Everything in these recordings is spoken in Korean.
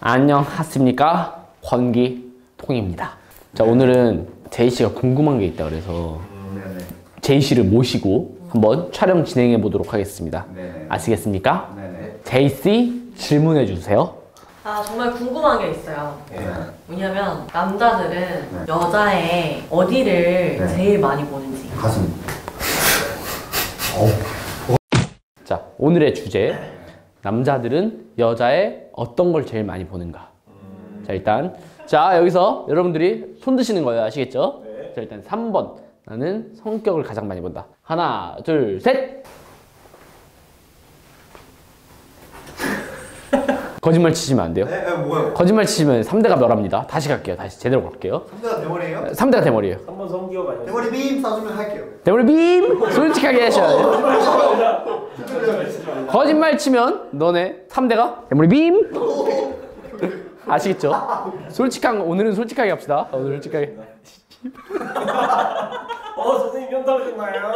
안녕하십니까? 권기통입니다. 자, 오늘은 제이씨가 궁금한 게 있다 그래서 제이씨를 모시고 한번 촬영 진행해 보도록 하겠습니다. 네네. 아시겠습니까? 네네. 제이씨 질문해 주세요. 아, 정말 궁금한 게 있어요. 네. 왜냐면 남자들은 네. 여자의 어디를 네. 제일 많이 보는지. 가슴. 자, 오늘의 주제. 남자들은 여자의 어떤 걸 제일 많이 보는가. 자, 일단 자, 여기서 여러분들이 손 드시는 거예요. 아시겠죠? 네. 자, 일단 3번. 나는 성격을 가장 많이 본다. 하나, 둘, 셋! 거짓말 치시면 안 돼요? 네, 네, 뭐요? 거짓말 치시면 3대가 멸합니다. 다시 갈게요. 다시 제대로 갈게요. 3대가 대머리예요? 3대가 대머리예요. 3번 성기어가 아니에요. 대머리 빔 쏴주면 할게요. 대머리 빔! 솔직하게 하셔야 돼요. 거짓말 치면 너네 3대가 대머리 빔! 아시겠죠? 솔직한 거, 오늘은 솔직하게 합시다. 오늘 솔직하게. 선생님 현타오신가요?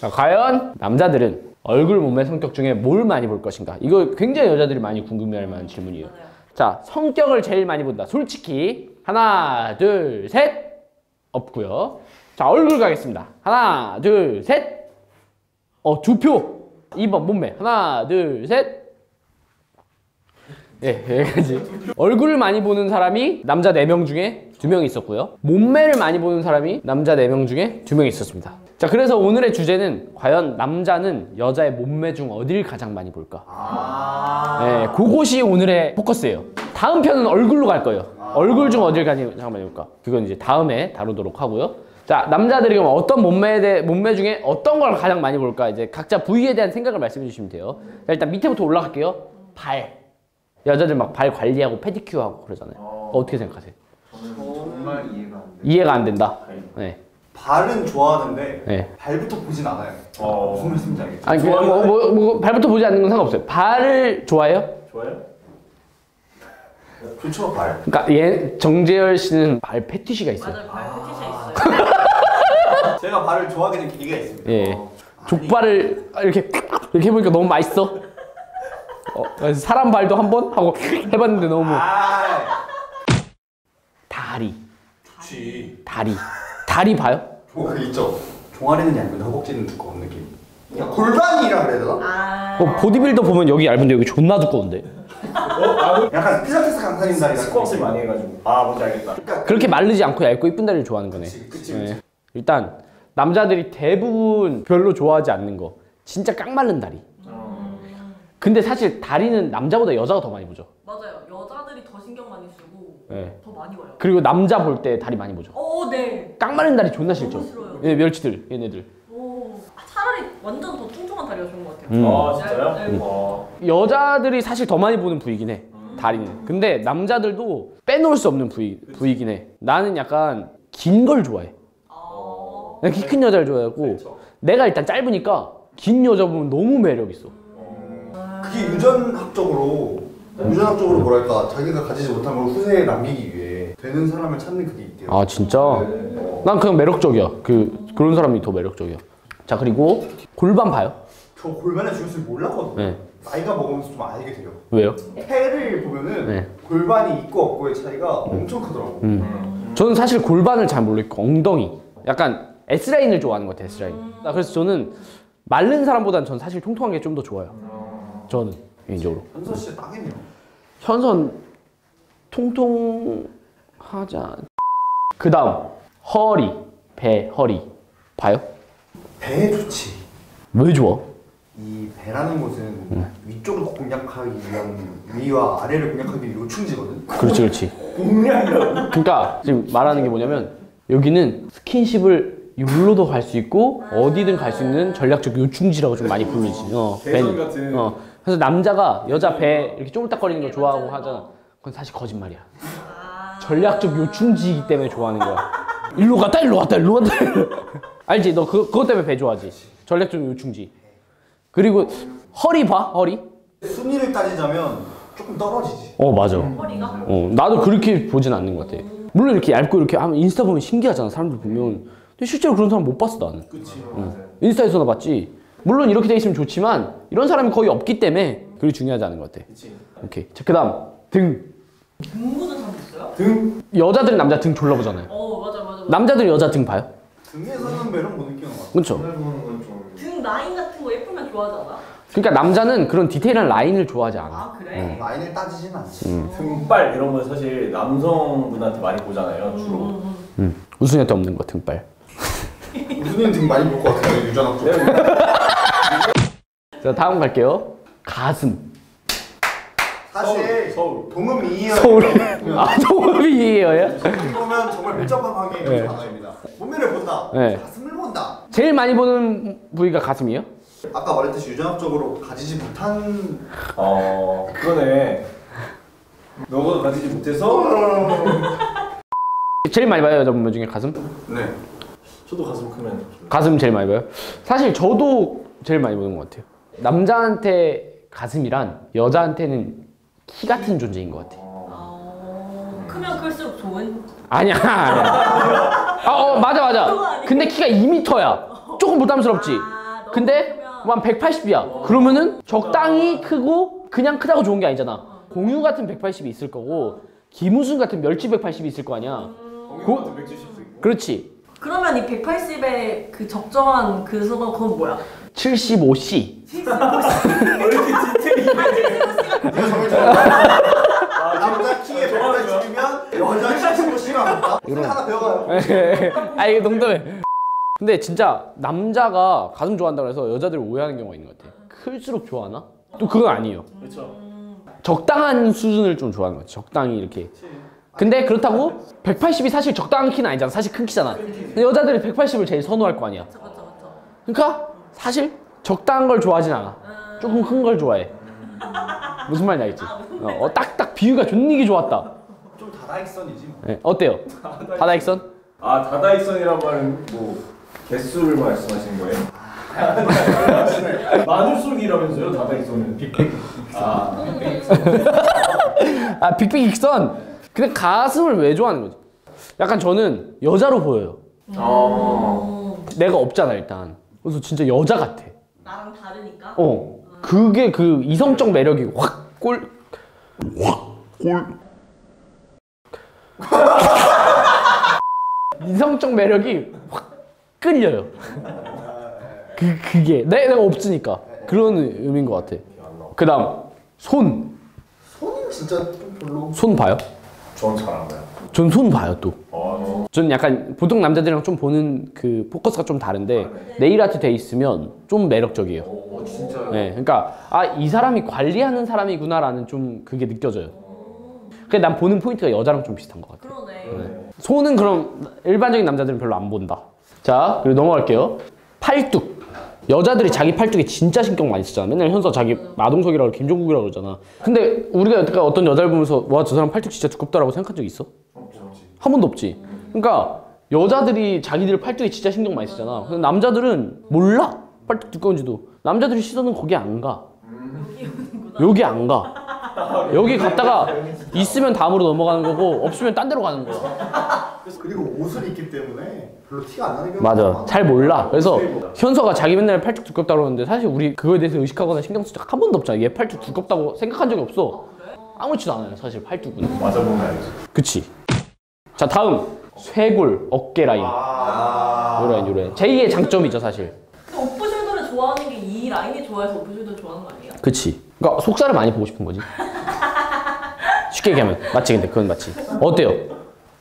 자, 과연 남자들은 얼굴, 몸매, 성격 중에 뭘 많이 볼 것인가? 이거 굉장히 여자들이 많이 궁금해할 만한 질문이에요. 맞아요. 자, 성격을 제일 많이 본다. 솔직히 하나, 둘, 셋! 없고요. 자, 얼굴 가겠습니다. 하나, 둘, 셋! 2표! 2번 몸매. 하나, 둘, 셋! 예, 네, 여기까지. 얼굴을 많이 보는 사람이 남자 4명 중에 2명이 있었고요. 몸매를 많이 보는 사람이 남자 4명 중에 2명이 있었습니다. 자, 그래서 오늘의 주제는 과연 남자는 여자의 몸매 중 어디를 가장 많이 볼까? 네, 그것이 오늘의 포커스예요. 다음 편은 얼굴로 갈 거예요. 얼굴 중 어디를 가장 많이 볼까? 그건 이제 다음에 다루도록 하고요. 자, 남자들이 그럼 어떤 몸매 중에 어떤 걸 가장 많이 볼까? 이제 각자 부위에 대한 생각을 말씀해 주시면 돼요. 자, 일단 밑에부터 올라갈게요. 발. 여자들 막 발 관리하고 페디큐어하고 그러잖아요. 어떻게 생각하세요? 저는 정말 이해가 안 된다. 네. 발은 좋아하는데 네. 발부터 보진 않아요. 무슨 말씀인지 알겠죠? 아니, 발부터 보지 않는 건 상관없어요. 발을 좋아해요? 좋아요? 좋죠, 발. 그러니까 얘 정재열 씨는 발 패티시가 있어요. 맞아요, 발 패티시가 있어요. 제가 발을 좋아하게 된 계기가 있습니다. 예. 족발을 이렇게 해보니까 너무 맛있어. 그래서 사람 발도 한 번 하고 해봤는데 너무. 다리. 좋지. 다리 봐요? 그 있죠. 종아리는 얇은데 허벅지는 두꺼운 느낌. 그냥 골반이라 그래야 되나? 보디빌더 보면 여기 얇은데 여기 존나 두꺼운데. 약간 피라테스 강사님 다리 스쿼트 많이 해가지고. 아, 뭔지 알겠다. 그렇게 마르지 않고 얇고 이쁜 다리를 좋아하는 거네. 그치. 네. 일단 남자들이 대부분 별로 좋아하지 않는 거. 진짜 깡 마른 다리. 근데 사실 다리는 남자보다 여자가 더 많이 보죠. 맞아요. 여자들이 더 신경 많이 쓰고 네. 더 많이 봐요. 그리고 남자 볼 때 다리 많이 보죠. 네. 깡 마른 다리 존나 싫죠. 예, 멸치들, 얘네들. 차라리 완전 더 뚱뚱한 다리가 좋은 것 같아요. 아, 진짜요? 네. 여자들이 사실 더 많이 보는 부위긴 해. 다리는. 근데 남자들도 빼놓을 수 없는 부위긴 해. 나는 약간 긴 걸 좋아해. 난 키 큰 여자를 좋아하고 그렇죠. 내가 일단 짧으니까 긴 여자 보면 너무 매력 있어. 그게 유전학적으로 뭐랄까 자기가 가지지 못한 걸 후세에 남기기 위해 되는 사람을 찾는 그게 있대요. 아, 진짜? 네. 난 그냥 매력적이야. 그런 사람이 더 매력적이야. 자, 그리고 골반 봐요. 저 골반의 중요성을 몰랐거든요. 네. 나이가 먹으면서 좀 알게 돼요. 왜요? 폐를 보면은 네. 골반이 있고 없고의 차이가 엄청 크더라고요. 저는 사실 골반을 잘 모르겠고 엉덩이 약간 S라인을 좋아하는 것 같아요. S라인. 그래서 저는 마른 사람보다는 전 사실 통통한 게 좀 더 좋아요. 저는 개인적으로. 현선 씨 딱이네요. 현선 통통하자. 그 다음 허리, 허리 봐요? 배 좋지. 왜 좋아? 이 배라는 곳은 위쪽을 공략하기 위한 위와 아래를 공략하기 위한 요충지거든. 그렇지. 공략이라고. 그러니까 지금 말하는 게 뭐냐면 여기는 스킨십을 여기로도 갈 수 있고 어디든 갈 수 있는 전략적 요충지라고 좀 많이 부르지. 배선 같은. 그래서 남자가 여자 배 이렇게 쪼물딱거리는 걸 좋아하고 하잖아. 그건 사실 거짓말이야. 전략적 요충지이기 때문에 좋아하는 거야. 일로 갔다 일로 갔다 일로 갔다. 알지? 너 그것 때문에 배 좋아하지. 전략적 요충지. 그리고 허리 봐. 허리 순위를 따지자면 조금 떨어지지. 맞아. 허리가? 나도 그렇게 보진 않는 것 같아. 물론 이렇게 얇고 이렇게 하면 인스타 보면 신기하잖아. 사람들 보면. 근데 실제로 그런 사람 못 봤어, 나는. 그치. 인스타에서나 봤지. 물론 이렇게 돼 있으면 좋지만 이런 사람이 거의 없기 때문에 그게 중요하지 않은 것 같아. 그치. 오케이. 자, 그 다음 등. 등보는 사람 있어요? 등? 여자들 남자 등 졸라 보잖아요. 어 맞아 맞아, 맞아. 남자들 여자 등 봐요? 등에서는 매력 못 느끼는 것 같아. 그쵸. 등 라인 같은 거 예쁘면 좋아하지 않아? 그러니까 남자는 그런 디테일한 라인을 좋아하지 않아. 아 그래? 라인을 따지진 않지. 등빨 이런 건 사실 남성분한테 많이 보잖아요 주로. 우승이한테 없는 거 등빨. 우승이는 등 많이 볼 것 같아요. 유전학 쪽. 자 다음 갈게요. 가슴. 사실 서울. 동음이의어. 서울. 아 동음이의어예요? 보면 정말 밀접하게 네. 가능합니다. 몸매를 본다. 네. 가슴을 본다. 제일 많이 보는 부위가 가슴이에요? 아까 말했듯이 유전학적으로 가지지 못한. 어 그러네. 너가 가지지 못해서. 제일 많이 봐요 여자분들 중에 가슴? 네. 저도 가슴 크면. 가슴 제일 많이 봐요? 사실 저도 제일 많이 보는 것 같아요. 남자한테. 가슴이란 여자한테는 키 같은 존재인 것 같아. 아... 크면 클수록 좋은? 아니야. 아니야. 아, 어, 맞아 맞아. 근데 키가 2m야. 조금 부담스럽지. 아, 근데 뭐 한 180이야. 그러면은 적당히 크고 그냥 크다고 좋은 게 아니잖아. 공유 같은 180이 있을 거고 김우승 같은 멸치 180이 있을 거 아니야. 공유 같은 170도 있고. 그렇지. 그러면 이 180의 그 적정한 그 수건 그건 뭐야? 75C. 75C? 왜 이렇게 디테일이네. 남자 키에 180이면 여자 75C가 맞다? 이거 하나 배워가요. 아 이거 농담해. 근데 진짜 남자가 가슴 좋아한다고 해서 여자들 오해하는 경우가 있는 것 같아. 클수록 좋아하나? 또 그건 아니에요. 그렇죠. 적당한 수준을 좀 좋아하는 거지. 적당히 이렇게. 근데 그렇다고 180이 사실 적당한 키는 아니잖아. 사실 큰 키잖아. 근데 여자들이 180을 제일 선호할 거 아니야. 그러니까 사실 적당한 걸 좋아하진 않아. 조금 큰 걸 좋아해. 무슨 말인지 알겠지? 어, 딱딱 비유가 존니기 좋았다. 좀 다다익선이지 뭐. 네, 어때요? 다다익선? 아 다다익선이라고 하는 뭐 개수를 말씀하시는 거예요? 마늘속이라면서요 다다익선은? 빅빅익선. 빅빅익선? 근데 가슴을 왜 좋아하는 거지? 약간 저는 여자로 보여요. 내가 없잖아 일단. 그래서 진짜 여자 같아. 나랑 다르니까? 어. 그게 그 이성적 매력이 확 꼴. 확 꼴. 이성적 매력이 확 끌려요. 그게 내가 없으니까 그런 의미인 것 같아. 그 다음 손. 손이 진짜 좀 별로. 손 봐요? 전 잘 안 봐요. 전 손 봐요 또. 전 약간 보통 남자들이랑 좀 보는 그 포커스가 좀 다른데 네일 아트 돼 있으면 좀 매력적이에요. 오, 진짜요? 네, 그러니까 아, 이 사람이 관리하는 사람이구나라는 좀 그게 느껴져요. 근데 난 보는 포인트가 여자랑 좀 비슷한 것 같아요. 그러네. 네. 손은 그럼 일반적인 남자들은 별로 안 본다. 자, 그리고 넘어갈게요. 팔뚝. 여자들이 자기 팔뚝에 진짜 신경 많이 쓰잖아. 맨날 현서 자기 마동석이라고 김종국이라고 그러잖아. 근데 우리가 여태까지 어떤 여자를 보면서 와 저 사람 팔뚝 진짜 두껍다라고 생각한 적 있어? 없지. 한 번도 없지. 그러니까 여자들이 자기들 팔뚝에 진짜 신경 많이 쓰잖아. 근데 남자들은 몰라 팔뚝 두꺼운지도. 남자들이 시선은 거기 안 가. 여기 안 가. 여기 갔다가 있으면 다음으로 넘어가는 거고 없으면 딴 데로 가는 거야. 그리고 옷을 입기 때문에 별로 티가 안 나는 경우가 맞아. 많아. 잘 몰라. 그래서 현서가 자기 맨날 팔뚝 두껍다고 그러는데 사실 우리 그거에 대해서 의식하거나 신경 쓴 적 한 번도 없잖아. 얘 팔뚝 두껍다고 생각한 적이 없어. 아무렇지도 않아요 사실 팔뚝은. 맞아보면 알지. 그치. 자 다음 쇄골, 어깨 라인. 요 라인 요 라인 제2의 장점이죠 사실. 오프숄더를 좋아하는 게 이 라인이 좋아해서 오프숄더 좋아하는 거 아니야? 그치. 그러니까 속살을 많이 보고 싶은 거지. 쉽게 얘기하면 맞지. 근데 그건 맞지. 어때요?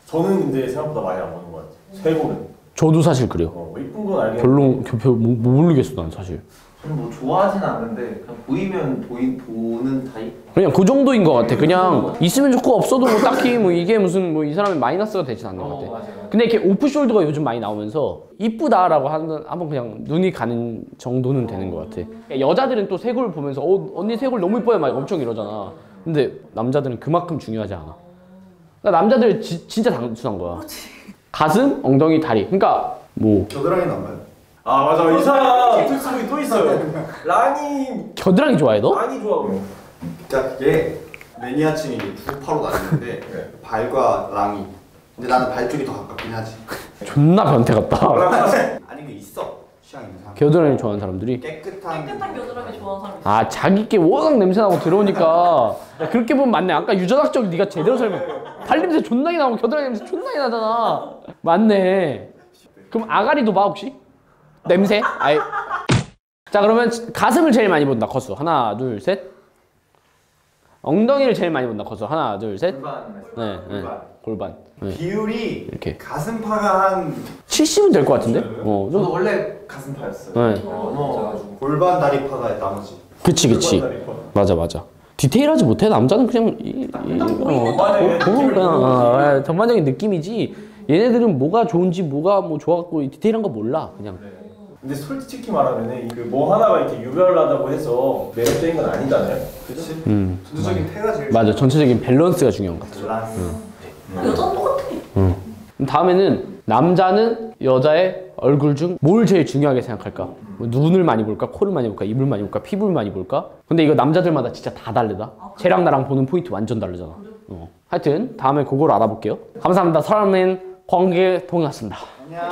저는 근데 생각보다 많이 안 보는 것 같아요 쇄골은. 저도 사실 그래요. 이쁜 건 알겠는데 별로 모르겠어 난 사실. 저는 뭐 좋아하진 않는데 그냥 보이면 보는 타입? 그냥 그 정도인 것 같아. 그냥 있으면 좋고 없어도 뭐 딱히 뭐 이게 무슨 뭐 이 사람의 마이너스가 되진 않는 것 같아. 맞아요. 근데 이렇게 오프숄더가 요즘 많이 나오면서 이쁘다라고 하는 한번 그냥 눈이 가는 정도는 되는 것 같아. 여자들은 또 쇄골 보면서 언니 쇄골 너무 이뻐요 막 엄청 이러잖아. 근데 남자들은 그만큼 중요하지 않아. 그러니까 남자들 진짜 단순한 거야. 가슴, 엉덩이, 다리. 그러니까 뭐 겨드랑이 남아요. 아 맞아 이 사람 특수성이 또 있어요. 라니 겨드랑이 좋아해 너? 라니 좋아해. 그러니까 그게 매니아층이 두 파로 나뉘는데 네. 발과 랑이. 근데 나는 발 쪽이 더 가깝긴 하지. 존나 변태 같다. 아니 그 있어. 겨드랑이 좋아하는 사람들이 깨끗한 겨드랑이 좋아하는 사람들이 아 자기께 워낙 냄새나고 들어오니까 그렇게 보면 맞네. 아까 유전학적 네가 제대로 설명 발냄새 존나게 나고 겨드랑이 냄새 존나게 나잖아. 맞네. 그럼 아가리도 봐 혹시? 냄새? 아이. 자 그러면 가슴을 제일 많이 본다 커수 하나 둘 셋. 엉덩이를 제일 많이 본다 커수 하나 둘 셋. 네, 네. 골반. 네. 비율이 이렇게. 가슴파가 한 70은 될 것 같은데? 어, 저도 원래 가슴파였어요. 네. 골반 다리파가 나머지. 그치 그치. 맞아 맞아. 디테일하지 못해. 남자는 그냥 보면 그냥 전반적인 느낌이지. 얘네들은 뭐가 좋은지 뭐가 뭐 좋아갖고 디테일한 거 몰라 그냥. 네. 근데 솔직히 말하면 그 뭐 하나가 이렇게 유별나다고 해서 매력적인 건 아니잖아요. 그치? 전체적인 태가 제일 맞아. 전체적인 밸런스가 중요한 것 같아. 여자는 똑같아. 다음에는 남자는 여자의 얼굴 중 뭘 제일 중요하게 생각할까? 뭐 눈을 많이 볼까? 코를 많이 볼까? 입을 많이 볼까? 피부를 많이 볼까? 근데 이거 남자들마다 진짜 다 다르다. 아, 쟤랑 나랑 보는 포인트 완전 다르잖아. 그래? 하여튼 다음에 그걸 알아볼게요. 감사합니다. 사랑하는 관계통이었습니다. 안녕.